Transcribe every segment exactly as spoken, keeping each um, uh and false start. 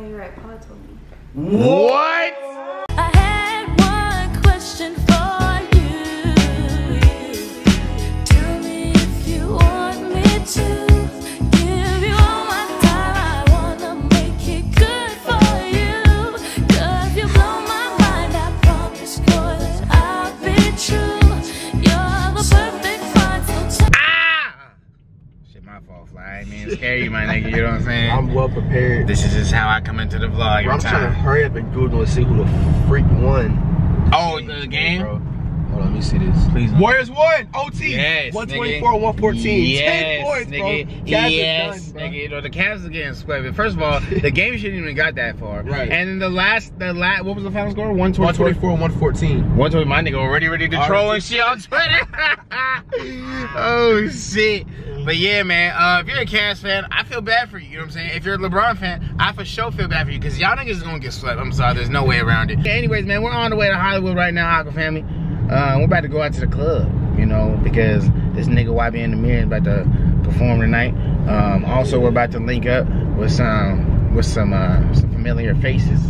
yeah, you're right. Paula told me. What? I had one question for you. Tell me if you want me to give you all my time. I wanna make it good for you. Cause you blow my mind. I promise, cause I'll be true. You're the perfect find. Ah! Shit, my fault, Fly. I mean, it's scary, my nigga. You know what I'm saying? I'm well prepared. This is just how I come into the vlog. Bro, I'm time. trying to hurry up and Google and see who the freak won. Oh, the game? game? Bro. Hold on, let me see this. Please. Warriors won. O T. Yes, one twenty-four, one fourteen. Yes, ten points, nigga. Bro. Yes, done, bro. Nigga. You know, the Cavs are getting swept. First of all, the game shouldn't even got that far. Right. And then the last, the last, what was the final score? one twenty-four, one fourteen. one twenty. My nigga already ready to troll right. and shit on Twitter. Oh shit. But yeah, man, uh, if you're a Cavs fan, I feel bad for you, you know what I'm saying? If you're a LeBron fan, I for sure feel bad for you, because y'all niggas is going to get swept. I'm sorry, there's no way around it. Anyways, man, we're on the way to Hollywood right now, Aqua Family. Uh, we're about to go out to the club, you know, because this nigga Y B in the mirror is about to perform tonight. Um, also, we're about to link up with some, with some, uh, some familiar faces.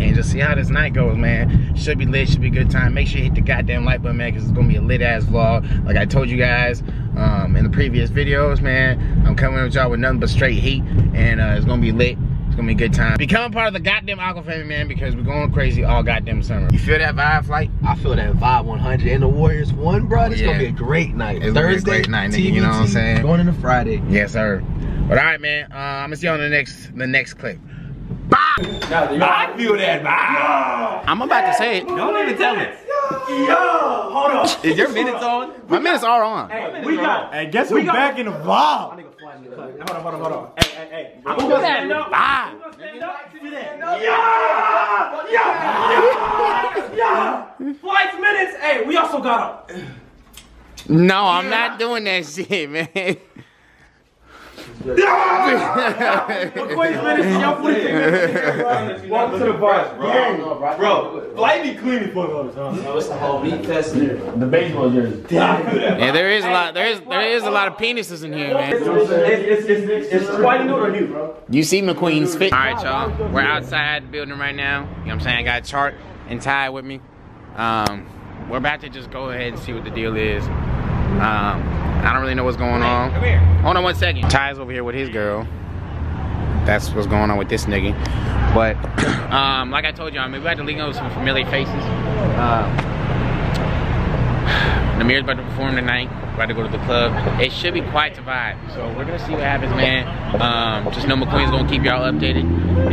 And just see how this night goes, man. Should be lit, should be a good time. Make sure you hit the goddamn like button, man, because it's going to be a lit-ass vlog. Like I told you guys um, in the previous videos, man, I'm coming with y'all with nothing but straight heat, and uh, it's going to be lit. It's going to be a good time. Become part of the goddamn Aqua Family, man, because we're going crazy all goddamn summer. You feel that vibe, Flight? I feel that vibe one hundred. And the Warriors won, bro. It's yeah. going to be a great night. It's Thursday, be a great night, nigga, you know what I'm saying? Going into Friday. Yes, sir. But all right, man, uh, I'm going to see you on the next, the next clip. I feel that vibe. I'm about to say it. Don't even tell it. Yo, hold on. Is your minutes on? My minutes are on. Hey, we got. Hey, guess who's back in the vlog? Hold on, hold on, hold on. Hey, hey, hey. I'm gonna stand up. I'm gonna stand up. Yeah, yeah, yeah. Five minutes. Hey, we also got up. No, I'm not doing that shit, man. Welcome to the bars, bro. Yeah. No, bro, bro. Flight be cleaning for me all the time. No, it's the whole meat test in there. The baseball jersey. Yeah, there is a lot. There is there is a lot of penises in here, man. It's it's it's, it's, it's quite new or new, bro. You see McQueen's fit. All right, y'all. We're outside the building right now. You know what I'm saying? I got Chart and Ty with me. Um, we're about to just go ahead and see what the deal is. Um. I don't really know what's going on. Come here. Hold on one second. Ty's over here with his girl. That's what's going on with this nigga. But, um, like I told y'all, I mean, we had to link up with some familiar faces. Uh, Namir's about to perform tonight. We're about to go to the club. It should be quite a vibe. So we're going to see what happens, man. Um, just know McQueen's going to keep y'all updated.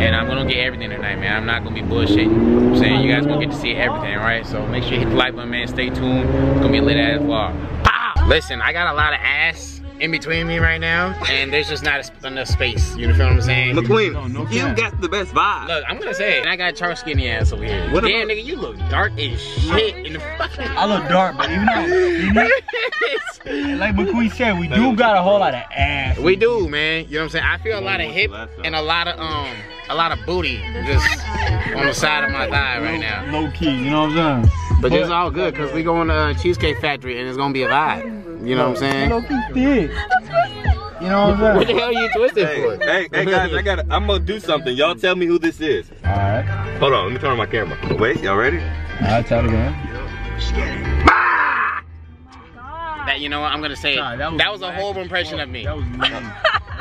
And I'm going to get everything tonight, man. I'm not going to be bullshitting. I'm saying you guys going to get to see everything, alright? So make sure you hit the like button, man. Stay tuned. It's going to be a lit ass vlog. Listen, I got a lot of ass in between me right now, and there's just not enough space. You know what I'm saying? McQueen, no, no you got the best vibe. Look, I'm gonna say it. And I got Char skinny ass over here. What Damn, nigga, you look dark as shit in the fucking. I look dark, but even though, like McQueen said, we do got a whole lot of ass. We do, man. You know what I'm saying? I feel a lot of hip and a lot of um, a lot of booty just on the side of my thigh right now. Low key, you know what I'm saying? But it's all good because we going to Cheesecake Factory and it's going to be a vibe. You know what I'm saying? You know what I'm saying? What the hell are you twisted hey, for? Hey, hey guys, I gotta, I'm going to do something. Y'all tell me who this is. All right. Hold on. Let me turn on my camera. Wait, y'all ready? All right, tell it again. Ah! That, you know what? I'm going to say it. Nah, that was, that was a horrible impression of me. That was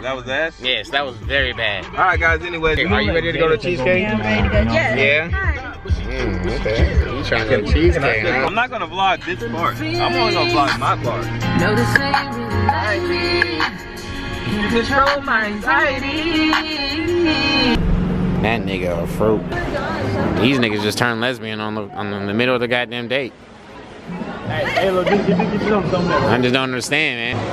That was ass? Yes, that was very bad. All right, guys. Anyways, are you ready to go to Cheesecake? Yeah, I'm ready to go. Yeah. yeah. Mm, okay. You trying to get cheesecake, huh? I'm not gonna vlog this part. I'm only gonna vlog my part. Notice they like me. Control my anxiety. That nigga a fruit. These niggas just turned lesbian on the on the, in the middle of the goddamn date. Hey, hey, look, get, get, get something, something I just don't understand, man.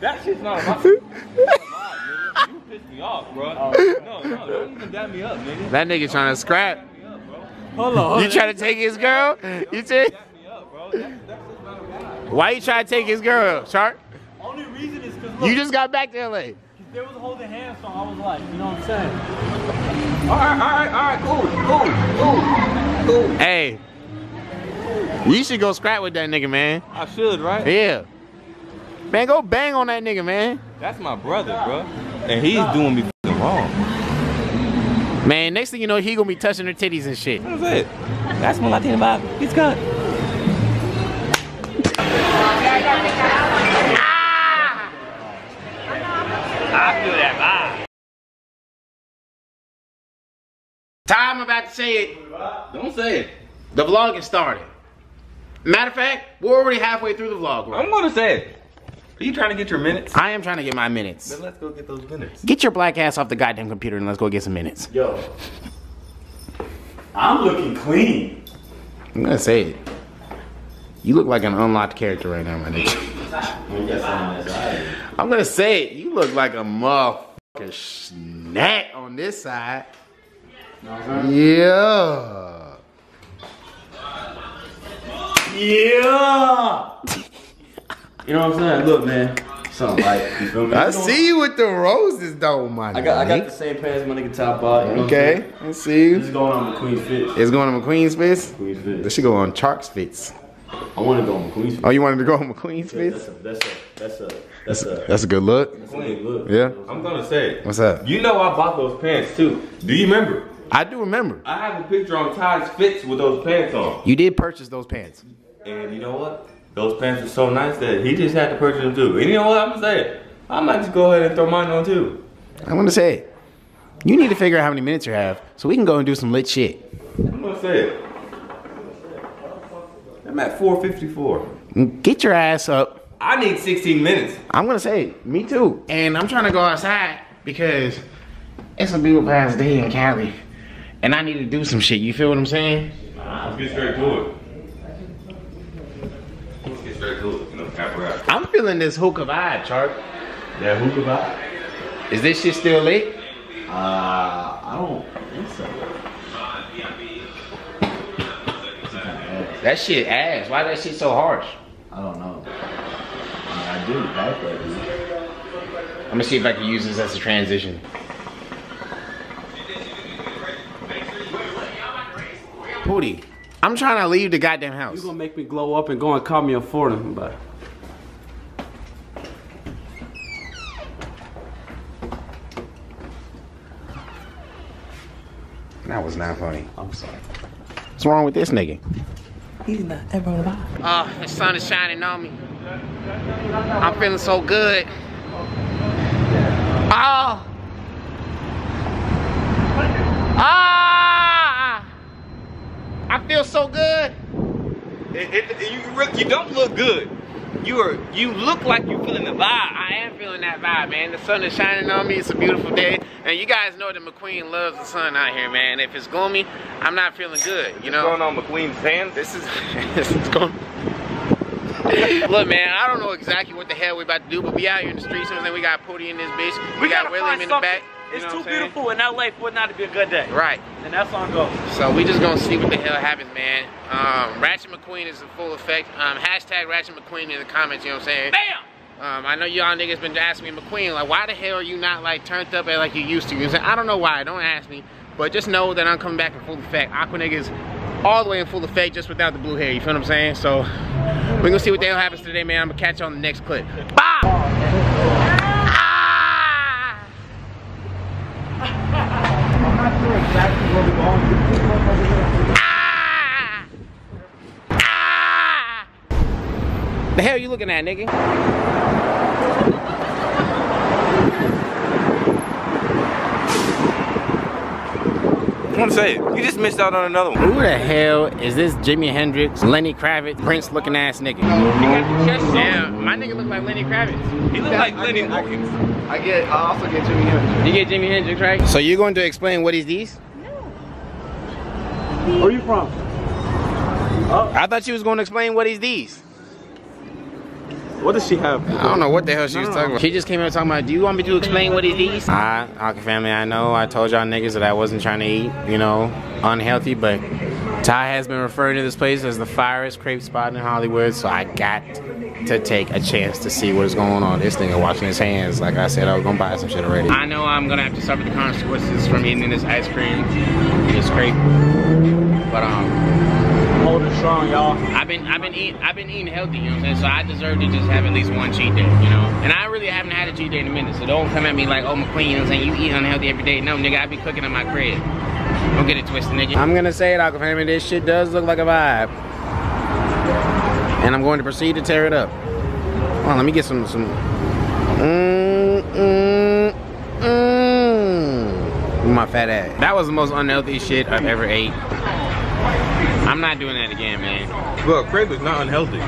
That shit's not my fault. You pissed me off, bro. No, no, don't even dab me up, nigga. That nigga trying to scrap. Hold on. You trying to take his girl? You said? Why you trying to take his girl, Shark? Only reason is because you just got back to L A. There was a holding hands, so I was like, you know what I'm saying? All right, all right, all right, cool, cool, cool, cool. Hey, you should go scrap with that nigga, man. I should, right? Yeah. Man, go bang on that nigga, man. That's my brother, bro. And he's doing me wrong. Man, next thing you know, he gonna be touching her titties and shit. That's it. That's my Latina vibe. He's good. Ah! I feel that vibe. Ty, I'm about to say it. Don't say it. The vlog is started. Matter of fact, we're already halfway through the vlog. Right? I'm gonna say it. Are you trying to get your minutes? I am trying to get my minutes. Then let's go get those minutes. Get your black ass off the goddamn computer and let's go get some minutes. Yo. I'm looking clean. I'm gonna say it. You look like an unlocked character right now, my nigga. I'm gonna say it. You look like a motherfucking snack on this side. Yeah. Yeah. You know what I'm saying? Look, man. Something like, you feel me? I you know see you with the roses, though, my nigga. I got, I got the same pants my nigga top off. You know okay, I see you. It's going on McQueen's Fits. It's going on McQueen's Fits? McQueen's Fits. This should go on Chalk's Fits. I want to go on McQueen's Fits. Oh, you wanted to go on McQueen's Fits? Yeah, that's, that's a, that's a, that's a, that's a good look. That's a good look. Yeah. I'm gonna say it. What's up? You know I bought those pants too. Do you remember? I do remember. I have a picture on Ty's Fits with those pants on. You did purchase those pants. And you know what? Those pants are so nice that he just had to purchase them too. And you know what? I'm gonna say it. I might just go ahead and throw mine on too. I'm gonna say it. You need to figure out how many minutes you have so we can go and do some lit shit. I'm gonna say it. I'm at four fifty-four. Get your ass up. I need sixteen minutes. I'm gonna say it. Me too. And I'm trying to go outside because it's a beautiful ass day in Cali. And I need to do some shit. You feel what I'm saying? Let's get straight to it. I'm feeling this hookah vibe, Chark. That hookah vibe? Is this shit still lit? Uh, I don't think so. That shit ass. Why that shit so harsh? I don't know. I do like that, dude. I'm gonna see if I can use this as a transition. Pootie, I'm trying to leave the goddamn house. You gonna make me glow up and go and call me a foreigner, but. That was not funny. I'm sorry. What's wrong with this nigga? He's not ever on the vibe. Ah, the sun is shining on me. I'm feeling so good. Oh! Ah! I feel so good. It, it, it, you, really, you don't look good. You are. You look like you're feeling the vibe. I am feeling that vibe, man. The sun is shining on me. It's a beautiful day. And you guys know that McQueen loves the sun out here, man. If it's gloomy, I'm not feeling good, you know? What's going on McQueen's hands? This is, this is going Look, man, I don't know exactly what the hell we about to do, but we out here in the streets. And we got Pootie in this bitch. We, we got William in the back. It's too beautiful in L A for it not to be a good day. Right. And that's on go. So we just gonna see what the hell happens, man. Um, Ratchet McQueen is in full effect. Um, hashtag Ratchet McQueen in the comments, you know what I'm saying? Bam! Um, I know y'all niggas been asking me, McQueen, like, why the hell are you not, like, turned up like you used to? You know what I'm saying? I don't know why. Don't ask me. But just know that I'm coming back in full effect. Aqua niggas all the way in full effect, just without the blue hair. You feel what I'm saying? So, we're gonna see what the hell happens today, man. I'm gonna catch you on the next clip. Bye! Ah! Ah! Ah! The hell you looking at, nigga? I want to say it. You just missed out on another one. Who the hell is this Jimi Hendrix, Lenny Kravitz, Prince looking ass nigga? Yeah, my nigga look like Lenny Kravitz. He look like Lenny Wilkins. I get, I also get Jimi Hendrix. You get Jimi Hendrix, right? So you're going to explain what is these? No. Where are you from? Oh. I thought she was going to explain what is these. What does she have? I don't know what the hell she no, was talking no. about. She just came here talking about, do you want me to explain what it is? I, Aqua Family, I know I told y'all niggas that I wasn't trying to eat, you know, unhealthy, but Ty has been referring to this place as the firest crepe spot in Hollywood, so I got to take a chance to see what's going on. This nigga washing his hands. Like I said, I was gonna buy some shit already. I know I'm gonna have to suffer the consequences from eating this ice cream, this crepe, but um, Hope is strong, y'all. I've been I've been eating I've been eating healthy, you know what I'm saying? So I deserve to just have at least one cheat day, you know. And I really haven't had a cheat day in a minute, so don't come at me like, oh McQueen, you know what I'm saying, you eat unhealthy every day. No nigga, I be cooking in my crib. Don't get it twisted, nigga. I'm gonna say it, Aqua Family, this shit does look like a vibe. And I'm going to proceed to tear it up. Hold on, let me get some some mm, mm, mm. my fat ass. That was the most unhealthy shit I've ever ate. I'm not doing that again, man. Look, crepe is not unhealthy.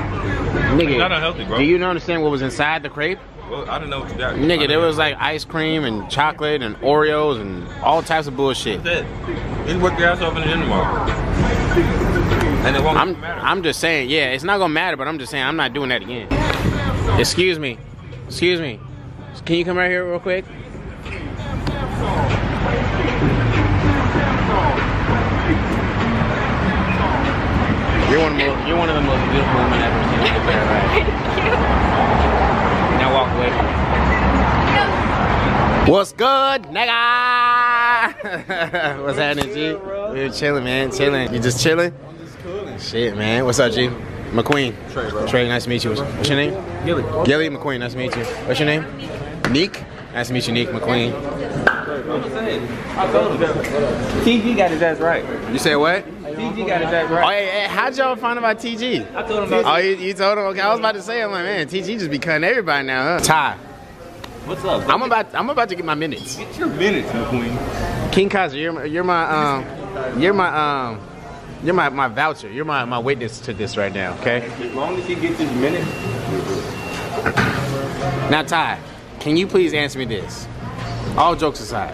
Nigga, it's not unhealthy, bro. Do you understand what was inside the crepe? Well, I don't know what that. Nigga, there was like ice cream and chocolate and Oreos and all types of bullshit. That's it. Just work your ass off in the gym tomorrow. And it won't I'm, matter. I'm just saying, yeah, it's not gonna matter, but I'm just saying I'm not doing that again. Excuse me. Excuse me. Can you come right here real quick? You're one of the most, you're one of the most beautiful women I've ever seen in my entire life. Thank you. Now walk away from me. What's good, nigga? What's happening, G? We're chilling, man. Chilling. You just chilling? I'm just chilling. Shit, man. What's up, G? McQueen. Trey, bro. Trey, nice to meet you. What's your name? Gilly. Gilly McQueen, nice to meet you. What's your name? Neek. Nice to meet you, Neek McQueen. I told you that. T G got his ass right. You said what? T G got his ass right. Oh, hey, hey, how'd y'all find about T G? I told him about T G. Oh, you, you told him? Okay, I was about to say, I'm like, man, T G just be cutting everybody now, huh? Ty. What's up? I'm about, I'm about to get my minutes. Get your minutes, McQueen. King Kaiser, you're, you're my, um, you're my, um, you're my, my voucher. You're my, my witness to this right now, okay? As long as you get this minute. Now, Ty, can you please answer me this? All jokes aside,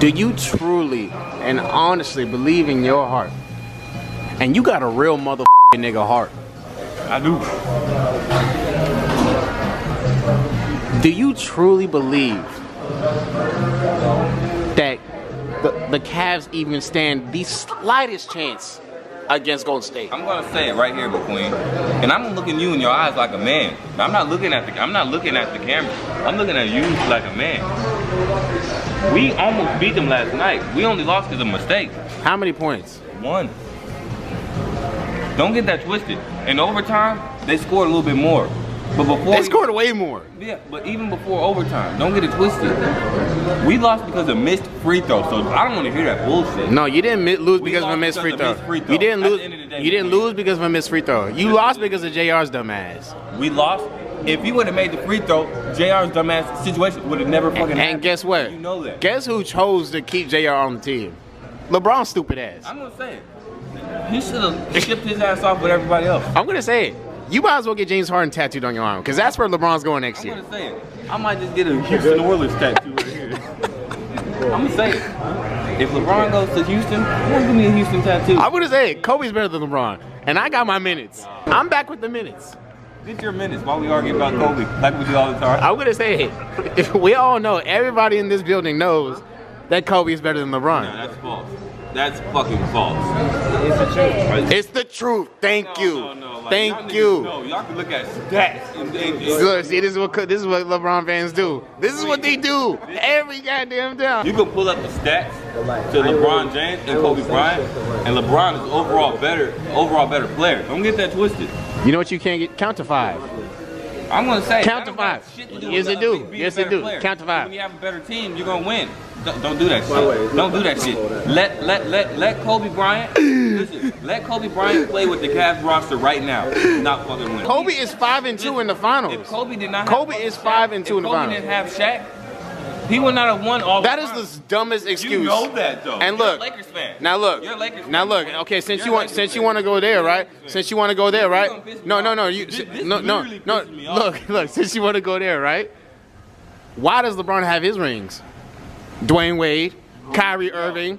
do you truly and honestly believe in your heart? And you got a real motherfucking nigga heart. I do. Do you truly believe that the, the Cavs even stand the slightest chance against Golden State? I'm gonna say it right here, McQueen, and I'm looking you in your eyes like a man. I'm not looking at the I'm not looking at the camera. I'm looking at you like a man. We almost beat them last night. We only lost because of mistakes. How many points? One. Don't get that twisted. In overtime, they scored a little bit more. But before they scored way more. Yeah, but even before overtime, don't get it twisted. We lost because of missed free throws, so I don't want to hear that bullshit. No, you didn't lose because of a missed free throw. You didn't lose. You didn't lose because of a missed free throw. You lost because of J R's dumbass. We lost. If you would have made the free throw, J R's dumbass situation would have never fucking happened. And guess what? You know that. Guess who chose to keep J R on the team? LeBron's stupid ass. I'm gonna say it. He should have shipped his ass off with everybody else. I'm gonna say it. You might as well get James Harden tattooed on your arm, because that's where LeBron's going next I'm year. I'm going to say it. I might just get a Houston Oilers tattoo right here. I'm going to say it. If LeBron goes to Houston, I'm going to give me a Houston tattoo. I'm going to say it. Kobe's better than LeBron, and I got my minutes. I'm back with the minutes. Get your minutes while we argue about Kobe, like we do all the time. I'm going to say it. If we all know, everybody in this building knows that Kobe is better than LeBron. No, that's false. That's fucking false. It's the truth. Right? It's the truth. Thank no, you. No, no. Like, Thank you. No, y'all can look at stats. And, and, and, Look, see, this is what this is what LeBron fans do. This is what they do every goddamn time. You can pull up the stats to LeBron James and Kobe Bryant, and LeBron is overall better, overall better player. Don't get that twisted. You know what you can't get? Count to five. I'm gonna say count to five. Yes, it do. Yes, it do. Count to five. When you have a better team, you're gonna win. Don't, don't do that shit. Don't do that shit. Let let let let Kobe Bryant listen, let Kobe Bryant play with the Cavs roster right now. Not fucking win. Kobe is five and two listen, in the finals. If Kobe did not Kobe have is Shaq, five and two in the Kobe finals. Kobe didn't have Shaq. He would not have won all. That the That is the dumbest excuse. You know that though. And look, you're a Lakers fan. Now look. You're a Lakers fan. Now look. Okay, since you're you want Lakers since fan. you want to go there, right? Since you want to go there, right? No, no, no. You this, this no no no. Look look. Since you want to go there, right? Why does LeBron have his rings? Dwayne Wade, Kyrie Irving,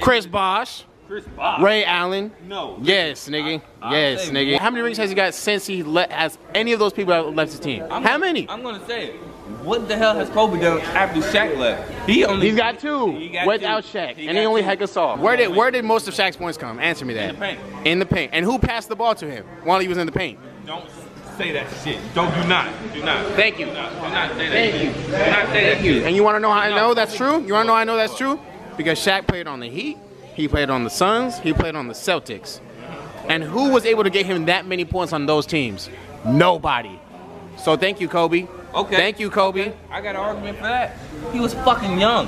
Chris Bosh, Chris Bosh, Ray Allen. No. Yes, nigga. I, I yes, nigga. How many rings has he got since he left? Has any of those people left his team? I'm, How many? I'm gonna say it. What the hell has Kobe done after Shaq left? He only he's got two he got without two. Shaq, he and he only had us off. Where did where did most of Shaq's points come? Answer me that. In the paint. In the paint. And who passed the ball to him while he was in the paint? Don't. Say that shit. Don't do not. Do not. Thank you. Do not, do not say that Thank shit. you. Do not say Thank that you. Shit. And you want to know how I know that's true? You want to know how I know that's true? Because Shaq played on the Heat, He played on the Suns. He played on the Celtics. And who was able to get him that many points on those teams? Nobody. So thank you, Kobe. Okay. Thank you, Kobe. Okay. I got an argument for that. He was fucking young.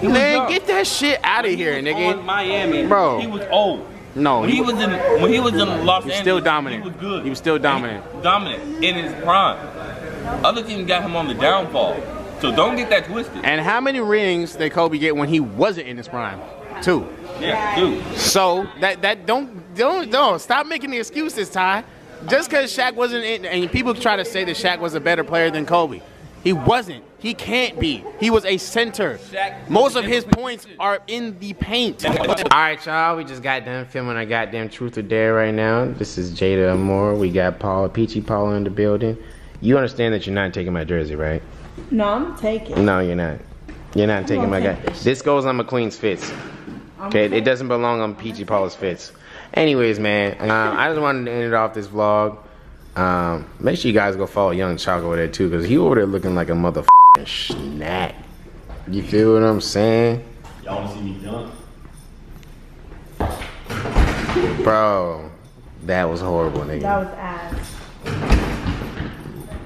He Man, young. Get that shit out of he here, was nigga. On Miami, bro. He was old. No. When he was in when he was in Los Angeles, still dominant. He was good. He was still dominant. Was dominant in his prime. Other teams got him on the downfall. So don't get that twisted. And how many rings did Kobe get when he wasn't in his prime? Two. Yeah, two. So that that don't don't don't stop making the excuses, Ty. Just because Shaq wasn't in, and people try to say that Shaq was a better player than Kobe. He wasn't. He can't be. He was a center. Most of his points are in the paint. Alright, y'all. We just got done filming our goddamn Truth or Dare right now. This is Jada Moore. We got Paula, Peachy Paula in the building. You understand that you're not taking my jersey, right? No, I'm taking. No, you're not. You're not taking my guy. This goes on McQueen's fits. Okay, it doesn't belong on Peachy Paula's fits. Anyways, man, um, I just wanted to end it off this vlog. Um, make sure you guys go follow Young Chalk over there too, because he over there looking like a motherfucking snack. You feel what I'm saying? Y'all want to see me dunk? Bro, that was horrible, nigga. That was ass.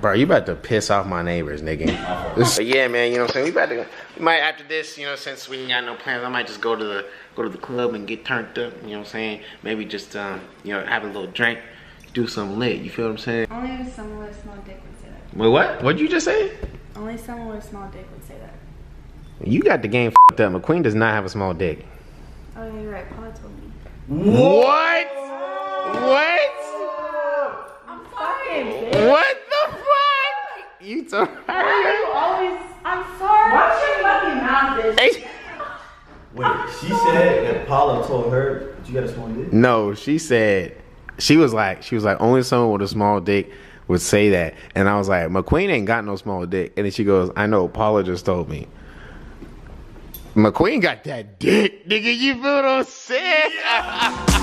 Bro, you about to piss off my neighbors, nigga. But yeah, man, you know what I'm saying? We about to, we might after this, you know, since we ain't got no plans, I might just go to the go to the club and get turned up. You know what I'm saying? Maybe just um, you know, have a little drink. Do something lit, you feel what I'm saying? Only if someone with a small dick would say that. Wait, what? What'd you just say? Only someone with a small dick would say that. You got the game f***ed up. McQueen does not have a small dick. Oh, you're right. Paula told me. What? What? I'm fucking bitch. What the fuck? You told her. Why you always, I'm sorry. Watch your fucking mouth, bitch. Wait, she said that Paula told her that you got a small dick? No, she said... She was like, she was like, only someone with a small dick would say that. And I was like, McQueen ain't got no small dick. And then she goes, I know, Paula just told me. McQueen got that dick, nigga, you feel what I'm saying? Yeah.